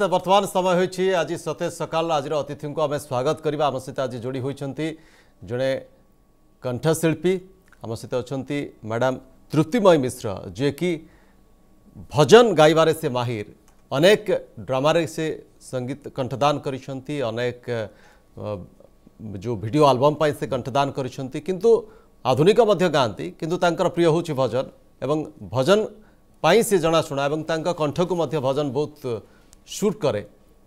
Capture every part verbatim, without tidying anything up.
वर्तमान समय होती आज सतेज सकाल आज अतिथि को आम स्वागत करवा आम सहित आज जोड़ी होती जड़े कंठशिल्पी आम सहित अच्छा मैडम तृप्तिमयी मिश्र जे कि भजन गायबार से माहिर अनेक ड्रामा रे से संगीत कंठदान करछंती अनेक जो वीडियो एल्बम पर से कंठदान करछंती किंतु आधुनिक मध्य गाँति किंतु तांकर प्रिय हो भजन एवं भजन पाई से जनाशुना एवं तांका कंठ को मध्य भजन बहुत शूट करे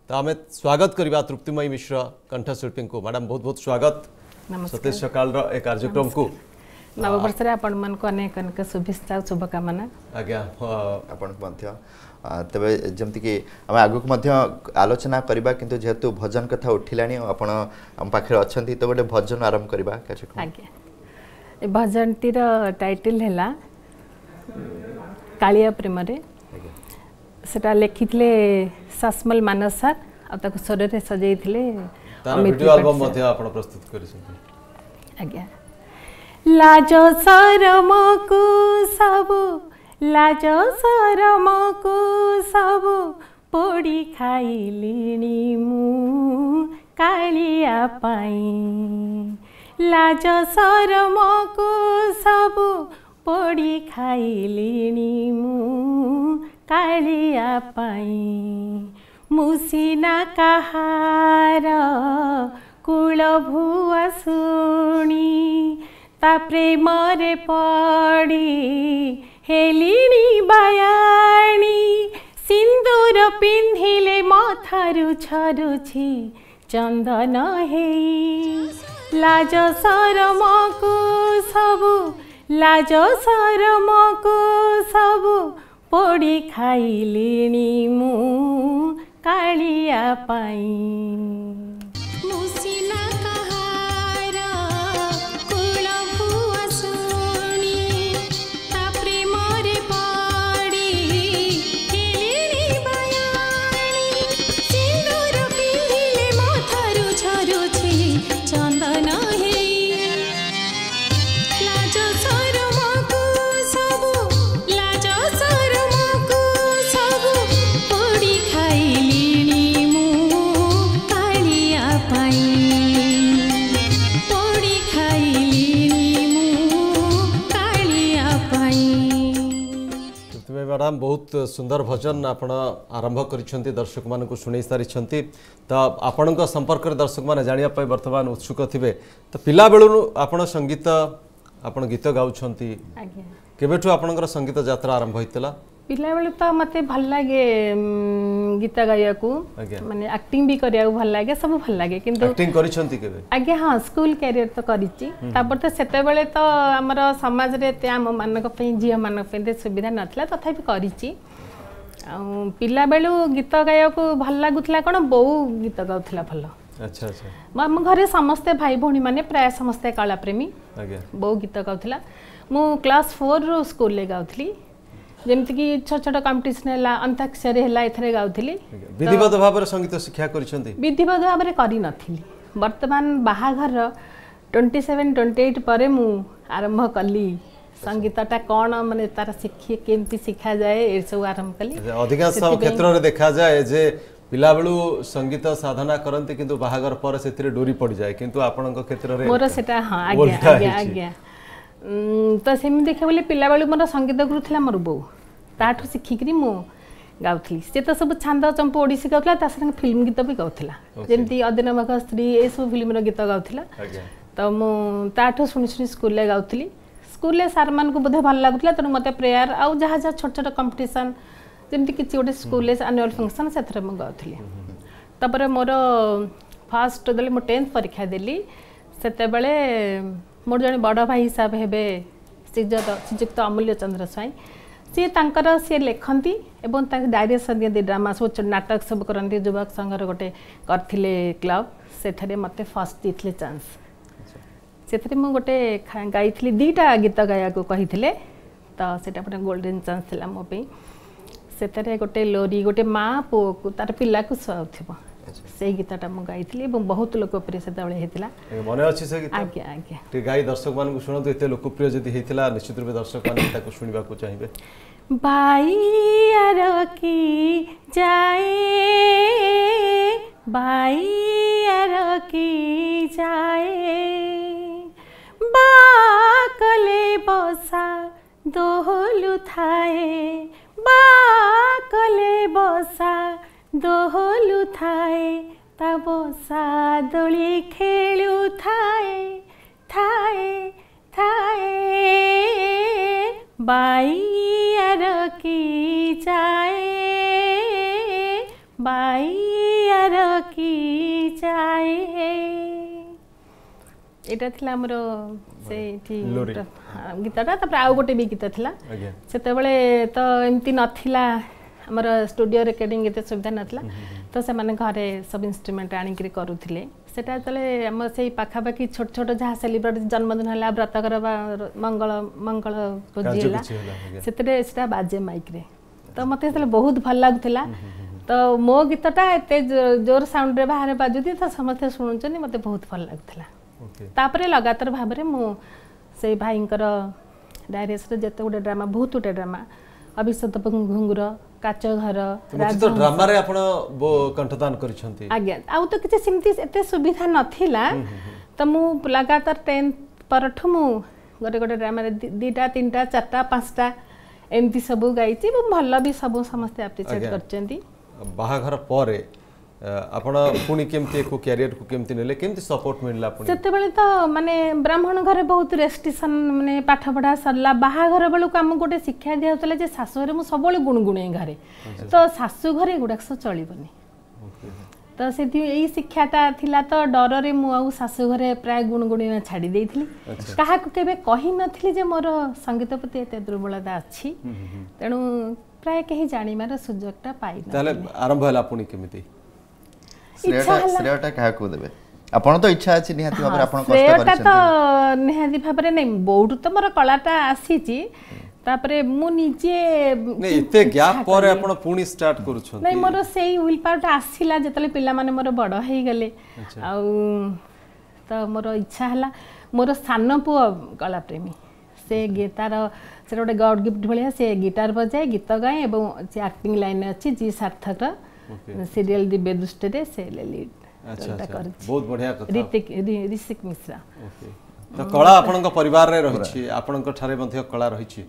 तो आम स्वागत करवा तृप्तिमयी मिश्र कंठशिल्पी को। मैडम बहुत बहुत स्वागत सतेज सकाल ए कार्यक्रम को नववर्ष अनेक अनेक शुभेच्छा शुभकामना आज्ञा आप तेज जमती कि आम आगक आलोचना करवा किंतु जेहेतु भजन कथा उठिला आम पाखे अच्छा तो गोटे भजन आरंभ करवा आज्ञा। भजन टीर टाइटल है कालिया प्रेम सेटा लिखिले सासमल मानस सर आगे स्वर से सजाई थे लाज शरम को सबु लाज शरम को सबु पोड़ी खाइलिनी मु कालिया पाई लाज शरम को सबु पोड़ी खाइलिनी मु कालिया पाई मुसीना कहार कुल भुआ सुनी ता प्रेम रे पड़ी हेलिनी बयानी सिंदूर पिंधिले मथारू छरुछि चंदन हेई लाज शरम को सबु लाज शरम को सबु पोड़ी खाइलिनी मु कालिया पाई मैडम बहुत सुंदर भजन आप आरंभ कर दर्शक मानक शुणी सारी तो आपण संपर्क दर्शक मैंने जानाप बर्तमान उत्सुक थे तो पिला बेलू आप संगीत आप गीत गाँव केबेठु आपणकर संगीत यात्रा आरंभ होता पिला बेलू तो मत भल लगे गीत गायक माने एक्टिंग भी करिया भल लगे सब भल लगे किंतु एक्टिंग करिसंती केबे आगे हां स्कूल कैरियर तो करिची तापर तो सेते बेले तो हमर समाज रे ते हम मानक पे जिया मानक पे सुविधा नथला तथापि करिची आ पिला बेलू गीत गायक भल लागुथला कोन बहु गीत गाउथला भल अच्छा अच्छा माम घरे समस्त भाई भोणी माने प्राय समस्त कला प्रेमी आगे बहु गीत गाउथला मु क्लास चार रो स्कूल ले गाउथली जेमती कि छोट छोट कॉम्पिटिशन हैला अंताक्षरी हैला एथरे गाउथिली विधिवत भाव रे संगीत शिक्षा करिसंती विधिवत भाव रे करी नथिली वर्तमान बाहा घर सत्ताईस अट्ठाईस परे मु आरंभ कली संगीतटा कोन माने तार शिक्षा केमती शिक्षा जाए ए सब आरंभ कली अधिकांश क्षेत्र रे देखा जाए जे पिला बेलू संगीत साधना करंती किंतु बाहा घर पर सेथरे डोरी पड़ जाए किंतु आपनक क्षेत्र रे मोर सेटा हां आज्ञा आज्ञा आज्ञा तो सेम देखा बोले पिला बेलू मोर संगीत गुरु थिला मोर बो ताठू शिखिकी मु गाउली सी तो सब छांद चंपू ओडिसी गाउला फिल्म गीत भी गाउला जमी अदीन बाघ स्त्री ये सब फिल्म गीत गाउला तो मुझे शुणी शुणी स्कूल गाउली स्कूल सार मान बोधे भल लगुला तेणु मत प्रेयर आउ जहाँ जहाँ छोट छोट कंपिटन जमी कि गोटे स्कूल आनुआल फंक्शन से गाउली तापर मोर फास्ट दे मो टेन्थ परीक्षा देली से बेले मोर जड़े बड़ भाई हिसाब हे श्रीजुक्त अमूल्य चंद्र स्वाई सी तांकर सी लेखती एवं डायरी दिए ड्रामा सब नाटक सब करती युवक संघर गोटे करथिले क्लब से मत फर्स्ट देते चान्स से मुझे गाई दीटा गीत गाया कही तो से गोल्डन चान्स था मोपी से गोटे लोरी गोटे माँ पु को तार पिला को सुआव से गीतटा मु गाई थी बहुत लोकप्रिय से मन अच्छे से आज्ञा आज्ञा गाई दर्शक मानू शुणु एत लोकप्रिय निश्चित रूप दर्शक मैंने शुणा चाहिए। बाई अरो की जाए, बाई अरो की जाए, बाकले बसा दोहलु थाए, बाकले बसा दोहलु थाए, तबसा दोली खेलु थाए, थाए थाए, बाई अरो की जाए, बाई अरो की जाए। एटा थिला हमरो सेठी गीतटा, तपर आउ गोटे भी गीत थिला सेते बेले तो एम्ति नथिला हमरो स्टूडियो रेकॉर्डिंग एते सुविधा नथिला, तो से माने घरे सब इंस्ट्रूमेंट आनी करी करूथिले। सेटा तले हम से पाखापाखी छोट छोट जहाँ सेलिब्रेट जन्मदिन है व्रतघर मंगल मंगल भोजी है से बाजे माइक रे, तो मत बहुत भल लगुला। तो मो गीतटा एत जोर साउंड रे बाहर बाजुदी तो समस्ते शुणुन मत बहुत भल लगुला। लगातार भाव में मुझे भाई डायरेस जिते गोटे ड्रामा बहुत गोटे ड्रामा अभिषेक घुंगुर काच घर तो ड्रामा रे आपण कंठदान करिसथि। आज्ञा आउ तो किछ सिमति एते सुविधा नथिला, तो मु लगातार टेन्थ परठु मु गोटे गोटे ड्रामा रे दीटा तीनटा चारटा पांचटा एमती सब गाइछि, भल भी सब समस्त एप्रिशिएट करछथि। बाहा घर पारे आपण पुनी केमती को करियर को केमती नेले केमती सपोर्ट मिलला पुनी? जते बेले तो माने ब्राह्मण घरे बहुत रेस्ट्रिक्शन माने पाठ पढ़ा सरला, बाहा घर बेलु काम गोटे शिक्षा दिया होतले जे सासु घरे मु सब बेले गुणगुणे घरे, तो सासु घरे गुडा सब चलिबनी। तो सेति एई शिक्षाटा थिला, तो डर रे मु आ सासु घरे प्राय गुणगुणे छाडी देइथली, कहा को केबे कहि नथली जे मोर संगीत प्रति एते दुर्बलता अछि, तेनु प्राय केही जानिमार सुजोगटा पाइना। ताले आरंभ होला पुनी केमती श्रेयटा कहा को देबे आपण? तो इच्छा अछि निहाती भाबरे आपण कष्ट करै छथि। श्रेयटा तो निहाती भाबरे नै बहुतु त मोर कलाटा आसी छी, तापरे मु निजे नै एते गैप पर आपण पुनी स्टार्ट करू छथि। नै मोर सेही विल पावटा आसीला जेतले पिल्ला माने मोर बड हेइ गेले आउ, तो मोर इच्छा हला मोर सानो पु कला प्रेमी से गीतार से गोटे गॉड गिफ्ट भलिया से गिटार बजाए गीत गाए एवं जे एक्टिंग लाइन अछि जी सार्थक सीरियल दिव्य दुष्ट रे से लीड। अच्छा बहुत बढ़िया कथा ऋतिक ऋषिक मिश्रा। तो कला आपनका परिवार रे रहि छी, आपनका ठारे मध्य कला रहि छी,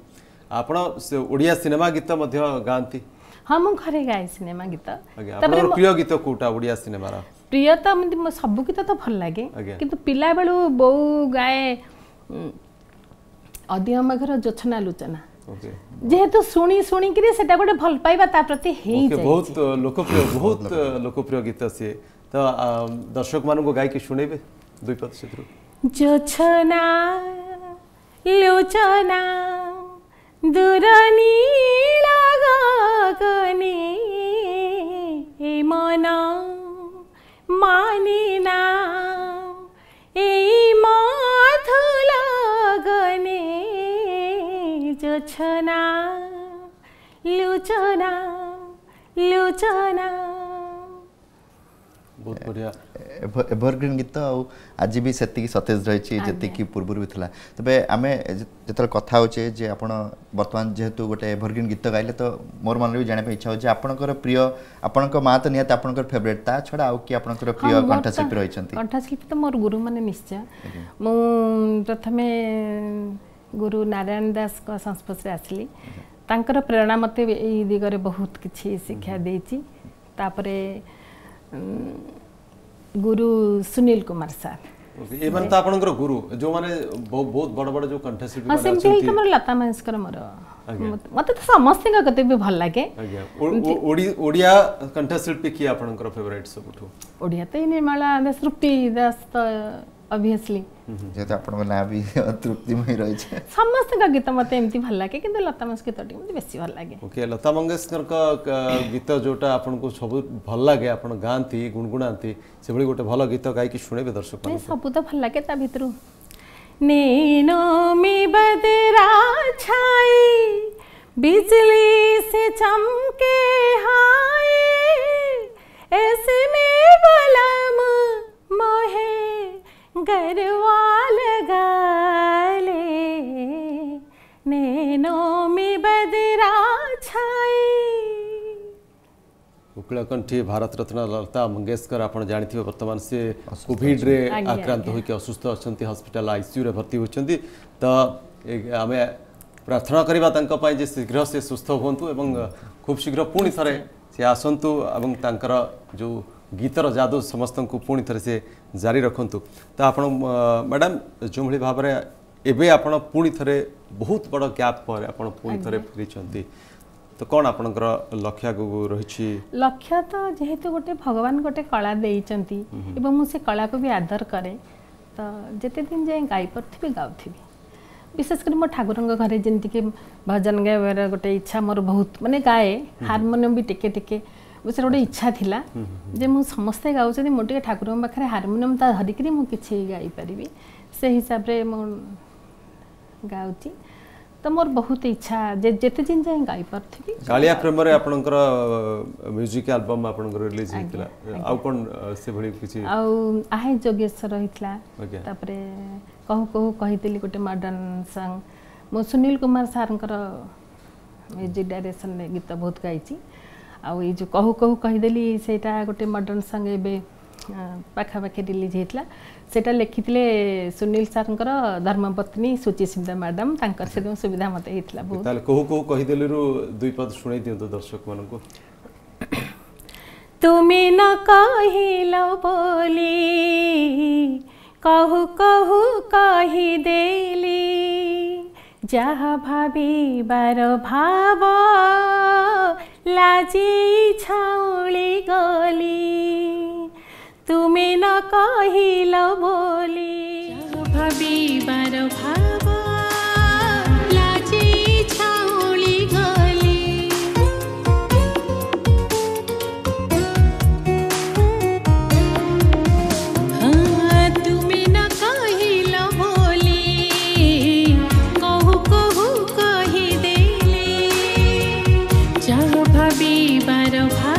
आपन से ओडिया सिनेमा गीत मध्य गांती? हां मु घरे गाय सिनेमा गीत। तबरे प्रिय गीत कोटा ओडिया सिनेमा रा? प्रिय त म सब गीत त भल लागे, किंतु पिला बेलु बहु गाए अदियम मगर जोछना लुचना, जेहेतु सुनी सुनी कि सेटा गोटे भल पाइबा ता प्रति हेई जाय। बहुत लोकप्रिय बहुत लोकप्रिय गीत से, तो दर्शक मानु को गाय के सुनेबे दुई पद क्षेत्र। जोछना लोचना दूर नील गगने ए मन मानिना ए मधुर गगने, जोछना लोचना लोचना बहुत बढ़िया एवरग्रीन गीत आज भी सेतिक सतेज रही जी पूर्व भी था। तबे आम जो कथा होचे जे आपण बर्तमान जेहेतु गोटे एवरग्रीन गीत गाइले, तो मोर मन भी जाना इच्छा हो आपणकर प्रिय आपण माँ तो निहत आपणकर फेवरेट, ता छड़ा आउ कि आपणकर प्रिय कंठशिल्पी रही? कंठशिल्पी तो मोर गुरु माने निश्चय, मु प्रथमे गुरु नारायण दास को संस्पर्श आसली, तांकर प्रेरणा मते एई दिगरे बहुत किछि शिक्षा देछि। तापरे गुरु सुनील कुमार सर ए माने त आपनकर गुरु जो माने बहुत बड़ बड़ जो कंठशिल्पी माने आछथि। सुनील कुमार लता मंगेशकर मोर मते त समस्त के कते भी भल लागे। ओडिया कंठशिल्पी की आपनकर फेवरेट सबठो? ओडिया त निर्मला दास तृप्ति दास त ऑब्वियसली, जेते आपन ना भी तृप्तिमयी रही छे समस्त का गीत मते एम्ति भल लागे, किंतु लता मंगेशकर टी मते बेसी भल लागे। ओके लता मंगेशकर का गीत जोटा आपन को सब भल लागे आपन गांती गुणगुणांती, सेबळी गोटे भल गीत गाय की सुनेबे दर्शक माने? सब तो भल लागे, ता भितरु नैनो में बदरा छाई बिजली से चमके हाय, ऐसे में बलम मोहे गरवा लगा ले, नैनों में बदरा कमलाकंठी भारत रत्न लता मंगेशकर आप जानते बर्तमान से कोविड रे आक्रांत होकर असुस्थ अच्छा हस्पिटाल आईसीयू रे भर्ती होती तो आम प्रार्थना करवा शीघ्र से सुस्थ हूँ एवं खूब शीघ्र पुणी थे सी आसतु एवं तांकर जो गीतर जादू समस्त को पुणी थे सी जारी रखुदू। तो आप मैडम जो भाव में एवं आप पुणी थे बहुत बड़ गैप पर आप पुणी थे फिर तो कौन आप लक्ष्य रही लक्ष्य तो जेहेतु गोटे भगवान गोटे कला देइचंती एवं मुझे कला को भी आदर करे तो जिते दिन जाए गाई पार्थी गाँवि विशेषकर मो ठाकुर घर जमती कि भजन गायबार गोटे इच्छा मोर बहुत माने गाए हारमोनियम भी टेके टेके से गोटे इच्छा थिला जे मु समस्ते गाँव मोटे ठाकुर पाखे हारमोनियम धरिक मुझे गाई पारि से हिसाब से मु गाँची तो मोर बहुत इच्छा जेते दिन जाए गाई पार्थी कालिया प्रेम रे आपनकर म्यूजिक एल्बम आपनकर रिलीज हितला आ कोन से भली किछि आ आहे जोगेश्वर हितला तापरे कहू कहू कहितली गोटे मॉडर्न संग मो सुनील कुमार सारनकर म्यूजिक डायरेक्शन ने गीत बहुत गाईछि आ ई जो कहू कहू कहिदेली सेटा गोटे मॉडर्न संग एबे पाखा पाखे रिलीज होता सेटा लिखिले सुनील सारंकर धर्मपत्नी सुचिस्मिता मैडम तांकर से सुविधा मत होता बहुत ताले कहू कहू कहिदेलु दुई पद सुनाई दियो तो दर्शक मानन को तुमे न कहिलो बोली कहू कहू कहि देली जहा भाबी बारो भाव लाजी छाउली गली तुमे न कहिलो बोली भबी बार भावा लाजी छाउली गली हाँ तुमे न कहिलो बोली कहू कहू कहि देले जह भबी बार भावा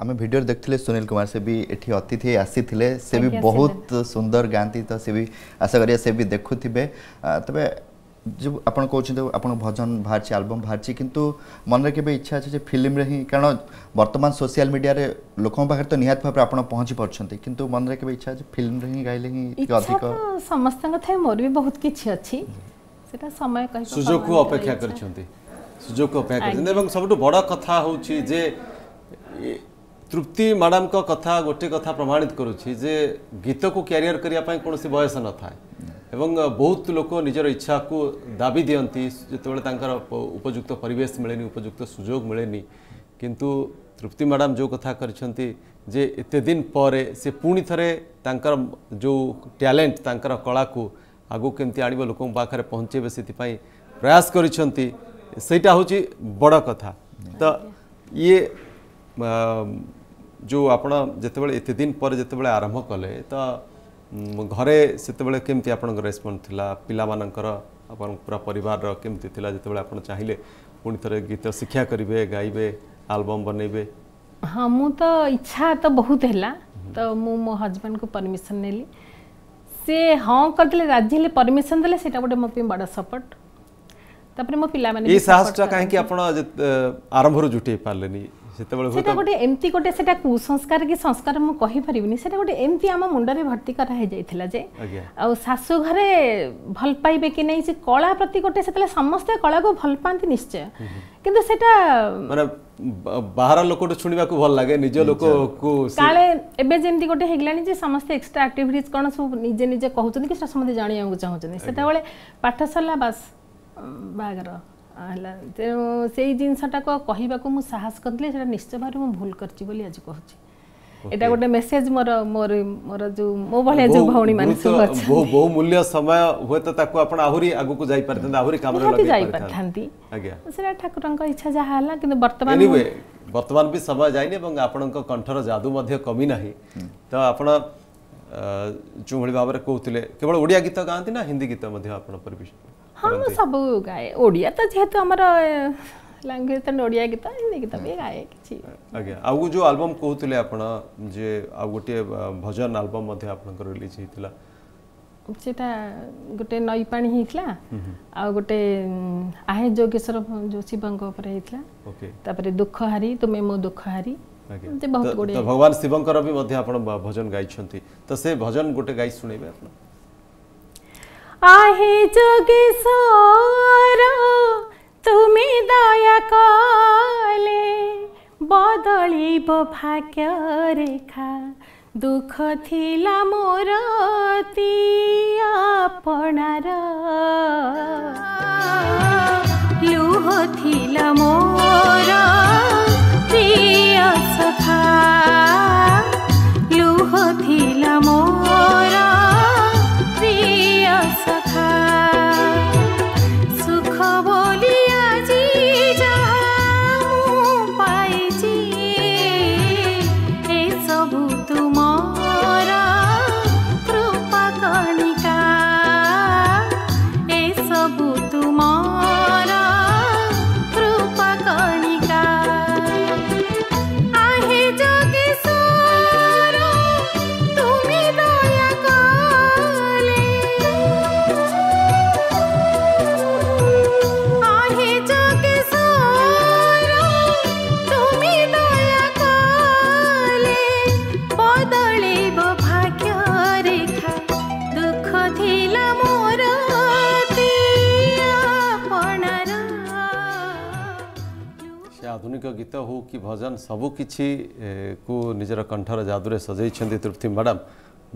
हमें वीडियो देखते सुनील कुमार से भी एठी अतिथि आसी थे से भी बहुत सुंदर गाँति तो से भी आशा करिया से भी देखुबे तबे जो आप कौन भजन बाहर आलबम बाहर किंतु मन में केवे इच्छा अच्छे फिल्म रे ही कारण वर्तमान सोशल मीडिया रे लोकों पाखे तो निहात भाव में पहुँची पार्टी किंतु मन में केवे इच्छा फिल्म रे ही गाइले ही अधिक समस्त मोर भी बहुत किसी अच्छी समय सुजोग को अपेक्षा कर सब बड़ कथा हूँ जे तृप्ति मैडम का कथा गोटे कथा प्रमाणित करुच्ची जे गीत को क्यारियर करने कौन बयस न था एवं बहुत लोक निजर इच्छा को दाबी दियंती जोबाला उपयुक्त परिवेश मिलेनी उपयुक्त सुजोग मिलेनी किंतु तृप्ति मैडम जो कथा करछंती जे एते दिन पर से पुणी थे जो टैलेंट तांकर कला को आगु केमती आनिबो लोक पाखे पहुँचेबे से प्रयास करछंती सेटा होची बड़ कथा। तो ये जो आपड़ा जिते एत दिन पर जिते आरंभ कले तो घरे से केमती आपन रेस्पॉन्स थिला पिला मानकर आपन पूरा परिवार केमती थिला जिते आप चाहिए पुणी थे गीत शिक्षा करेंगे गाइबे आलबम बनइबे हाँ मु तो इच्छा तो बहुत है तो मु मो हजबैंड को परमिशन नेली से हाँ करदे राजी हेले परमिशन देले सेटा गोटे मो पे बड़ा सपोर्ट तापर मो पिला माने ए साहसटा काहे कि आपन आरंभ रो जुटे पालेनी सेटा गोटे एमती गोटे सेटा कुसंस्कार कि संस्कार मु कहि परिबिनी सेटा गोटे एमती आम मुंडा रे भर्ती करा हे जायथिला जे आ सासु घरे भल पाइबे कि नै जे कला प्रति गोटे सेतले समस्त कला को भल पांती निश्चय किंतु सेटा माने बाहर लोक को सुनिबा को भल लागे निज लोक को काले एबे जेमती गोटे हेगलानी जे समस्त एक्स्ट्रा एक्टिविटीज कोन सब निजे निजे कहउछन कि समस्त जानिया को चाहउछन सेटा वाले पाठशाला बस बागर आला तेणु से जिनटा को कहवाक मुझे साहस करें निश्चय भाव में भूल कर आज कहूँ एटा गोटे मेसेज मोर मोर मोर जो मो भाई जो भाई बहु मूल्य समय हुए तो आहरी आगे को जाई पारथन आहरी काम रे जाई पारथन सेरा ठाकुरन को इच्छा जहा हला किंतु वर्तमान वर्तमान भी समय जाइने एवं आपन को कंठर जादू मध्ये कमी नाही तो आपन जो भली भाव कहते केवल ओडिया गीत गाँति ना हिंदी गीत हाँ मुझे सब गाए ओडिया तो जेहेतु आमर लैंग्वेज तो ओडिया गीत हिंदी गीत भी गाए कि आज्ञा आउ जो आलबम कहते आपड़ जे आ गोटे भजन आलबम आप रिलीज होता सेटा गोटे नई पाणी होता आ गोटे आहे जोगेश्वर जो शिवंक होता दुख हारी तुम्हें मो दुख हारी बहुत गोटे भगवान शिवंकर भी मध्य आपण भजन गाई तो से भजन गोटे गाई सुनेबे आपण आहे जोगेश्वर तुमे दया काले बदलिबो भाग्य रेखा दुख थिला मोर ती आपणार लुह थिला मोर प्रिय सखा लुह थिला मोर प्रिय सखा सुख बोली आजी जाऊं पाईजी ए सब तुम्हारा कृपा कणिका ए सब तुम्हारा कृपा कणिका आहे जोगेश्वर तुम्हें दया काले आहे जोगेश्वर तुम्हें दया काले बदलिबो भाग्य रेखा दुख थिला मोर ती आपणार से आधुनिक गीत हो कि भजन सबु किछि को निजर कंठर जादुरे सजई छेंदी तृप्ति मैडम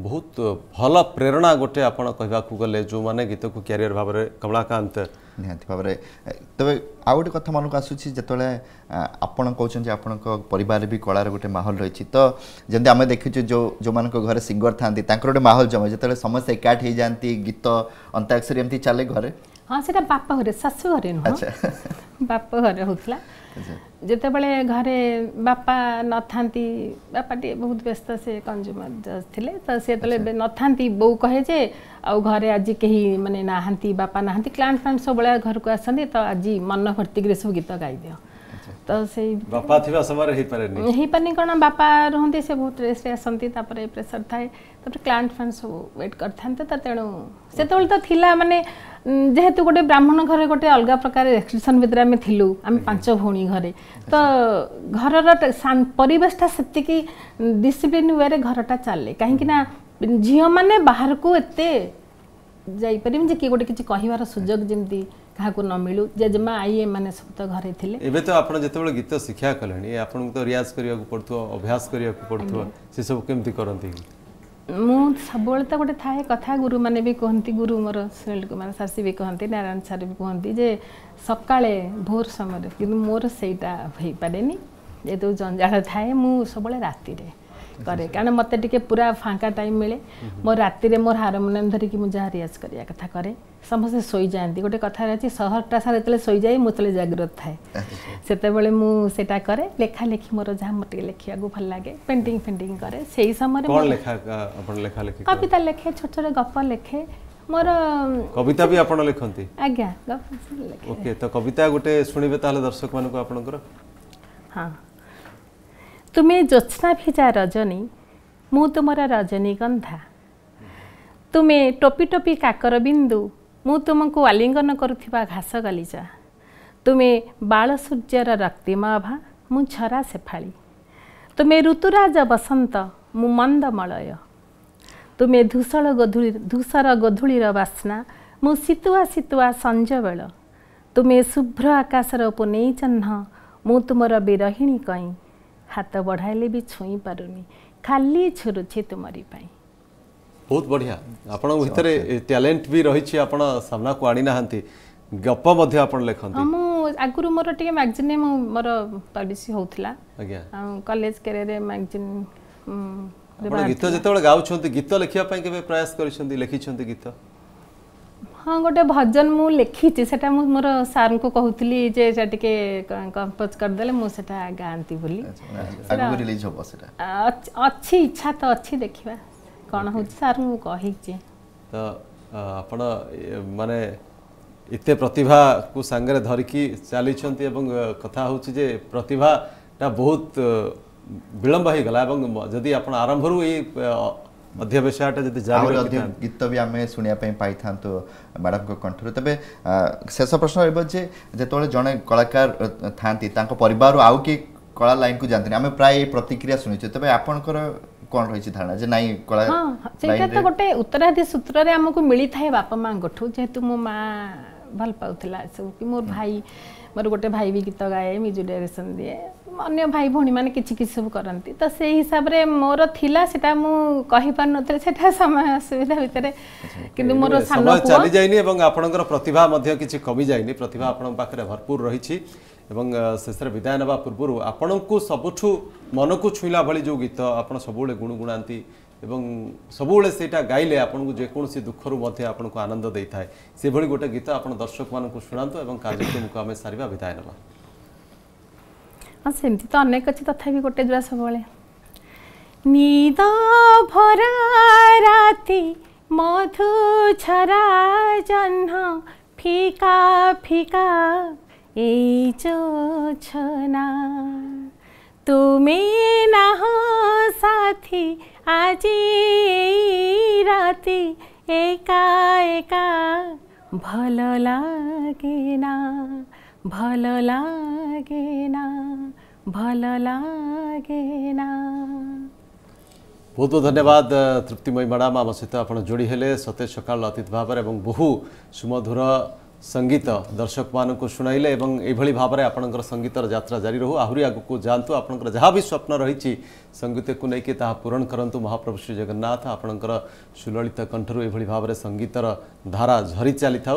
बहुत भल प्रेरणा गोटे आपण कहवाकू गले जो माने गीत को कैरियर भाव रे कमलाकांत निहाती भाव रे तबे आ गोटे कथा मन को आसुछि जेतले आपण कहउछन जे आपण को परिवार भी कलार गोटे माहौल रहिछि तो जेंदे आमे देखिछु जो जो मान को घरे सिंगर थांती तांकर गोटे माहौल जमे जेतले समस्त एकाठ हे जानती गीत अंताक्षरी एमती चले घरे हाँ सेटा बापा घरे सासु घरे न अच्छा बापा घरे होतला जेते बळे घरे बापा न थांती बापा टी बहुत व्यस्त से कंज्यूमर थिले तो से तले न थांती बो कहे जे आ घरे आज केही माने नाहंती बापा नाहंती क्लाइंट फ्रेंड सब बळे घर को आसंदी तो आज मन भर्ती करे सब गीत गाई दियो तो से बापा थिबा समय रही पारे नहीं रही पानी कोन बापा रहंती से बहुत स्ट्रेस रे आसंती तापर प्रेशर थाए तापर क्लाइंट फ्रेंड सब वेट करथांते त तेनु सेतोल तो थिला माने जेहेतु गोटे ब्राह्मण घर गोटे अलग प्रकार रेस्ट्रिक्शन भितर आम थिलु आम पांच भौणी घरे तो घर परिवेशटा सेतिकी डिसिप्लिन वे घरटा चले कहीं झील मैंने बाहर को एते जाइपर किए गोटे किसी कहार सुजोग जमी क्या न मिलू जेजेमा आई एम सब तो घरे थे तो आप जो गीत शिक्षा कले आपको तो रियाज करने पड़ो अभ्यास करने पड़ो से सब केमती करती मु सबुले तो गोटे थाए कथा गुरु माने भी कहती गुरु मोर सुनील कुमार सार सी भी कहती नारायण सार भी कहती जे सकाले भोर समय कि मोर सेटा हो पारे जेत जंजाल थाए मु सबुले राति रे करे कारण मत टे पूरा फांका टाइम मिले मो राति रे मोर हारमोनियम धरिकी मुझे जहाँ रियाज करिया कथा करे समस्ते शोई जाती गोटे कथा रही सहरटा सारा जो शोई जाए मुझे जागृत थाए से मुझे कैे लेखा लेखी मोर जहाँ मोटे लेखा भल लगे पेंटिंग फेंटिंग करे से समय कविता लेखे छोट छोट गप लेखे मोर कविता भी आपड़ लिखती आज्ञा गप तो कविता गोटे शुणे दर्शक मानक हाँ तुम्हें ज्योत्स्ना भिजा रजनी मु तुमरा रजनीगंधा तुम्हें टोपी टोपी काकर बिंदु मु तुमको आलिंगन करुथिबा घास गलीचा तुम्हें बाल सूर्यर रक्तिम आभा मु झरा शेफाली तुम्हें ऋतुराज बसंत मु मंदमलय तुम्हें धूसर गोधूली धूसर गोधूलीर बास्ना मु सीतुआ सीतुआ संज बेल तुम्हें शुभ्र आकाशर पुनेई चिह्न मु तुमरा बिरहिणी कई हाथ बढ़ाइले भी छुई पारुनी खाली छुरुछे तुम्हारी पाई बहुत बढ़िया आपन भीतर टैलेंट भी रही आपन सामना को आनी नहंती गप मध्य आपन लेखंती हम आगुरु मोर टिके मैगजीन में मोर पब्लिश होतला आज्ञा कॉलेज केरे मैगजीन आपन गीत जतबे गाउ छंती गीत लेखिया पाई केबे प्रयास करिसंती लेखि छंती गीत हाँ गोटे भजन मु लिखी सेटा मु मोर सार को कहूतली जे टिके कंपोज करदेले मु सेटा गांती बोली आगु रिलीज होबो सेटा अच्छी इच्छा तो अच्छी देखिबा कौन हो सर मु कहि छे तो आपण माने इते प्रतिभा को संगे धरिकी चली कथा होचे प्रतिभाटा बहुत विलंब हो गला जदि आप आरंभ रू अध्यवसायटा जदि जाय गीत भी आम शुणापी पाई तो मैडम कंठर तेज शेष प्रश्न रोजे जो जड़े कलाकार था पर आउ कि कला लाइन को जानते आम प्राय प्रतिक्रिया शुणीचे तेज आपणकर कौन रही धारणा जे नाई कला हाँ सेटा तो गोटे उत्तराधि सूत्र रे हमको मिली थाए बापा माँ गोठू जेतु मो माँ भल पाउथिला सब कि मोर भाई मोर गोटे भाई भी गीत गाए म्यूजिक डायरेक्शन दिए अन्य भाई भणी माने किछि किछि सब करंती तो से हिसाब रे मोर थिला सेटा मु कहि पार नथले सेटा समय असुविधा भितरे किंतु मोर सानो को चली जाइनी एवं आपनकर प्रतिभा मध्ये किछि कमी जाइनी प्रतिभा आपन पाखरे भरपूर रही छि एवं शेष विदाय ना पूर्व आपण को सबुठू मन को छुईला भाई जो गीत आप सब गुणगुणाती सबुले सेटा गाइले आपको जेकोसी दुखरू आपन को आनंद दे था से भाई गोटे गीत आप दर्शक मान शुणात और कार्यक्रम को आम सारा विदाय ना हाँ सेमती तो अनेक अच्छे तथा गोटे जोड़ा सब नीद भरा राती मधु छरा जन्ह फीका फीका ए जोना तुम्हें ना साथी आज राती एका एका भल लागे ना भल लागे ना भल लागे ना बहुत बहुत धन्यवाद तृप्तिमयी मैडम आम सहित आप जोड़ी हेले सते सकाल अतीत भाव में बहु सुमधुर संगीत दर्शक मानक शुणाइले एभली भाव में आपंकर संगीतर यात्रा जारी रहू आहरी आग को जातु आपंकर जहाँ भी स्वप्न रही संगीत को लेकिन ताहा पूरण करंतु महाप्रभु श्रीजगन्नाथ आपंकर सुललित कंठरू एभली भाव में संगीतर धारा झरी चली था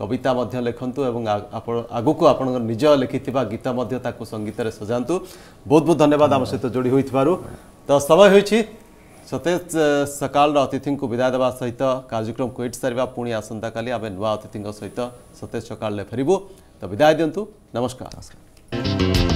कविता लिखतु आगू को आप निज लिखि गीत संगीत में सजातु बहुत बहुत धन्यवाद आम सहित जोड़ी हो तो समय हो सतेज सकाल अतिथि को विदाय देवा सहित कार्यक्रम को एट सारा पुणी आसंता काली आमे नुआ अतिथि सहित सतेज सकाल फेरबू तो विदाय दिंतु नमस्कार।